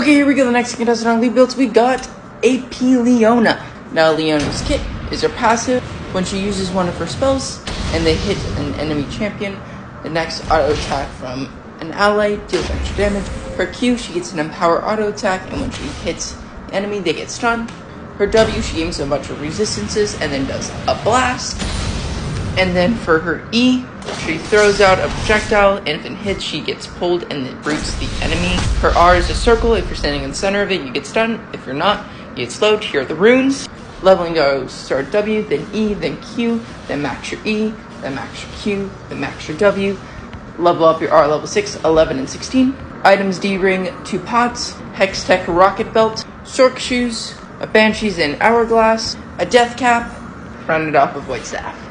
Okay, here we go. The next contestant on League Builds, we got AP Leona. Now, Leona's kit is her passive. When she uses one of her spells and they hit an enemy champion, the next auto attack from an ally deals extra damage. Her Q, she gets an empower auto attack, and when she hits the enemy, they get stunned. Her W, she gains a bunch of resistances and then does a blast. And then for her E, she throws out a projectile, and if it hits, she gets pulled and it roots the enemy. Her R is a circle. If you're standing in the center of it, you get stunned. If you're not, you get slowed. Here are the runes. Leveling goes start W, then E, then Q, then max your E, then max your Q, then max your W. Level up your R, level 6, 11, and 16. Items D-Ring, 2 pots, Hextech Rocket Belt, Sork Shoes, a Banshee's and Hourglass, a Death Cap, rounded off with White Staff.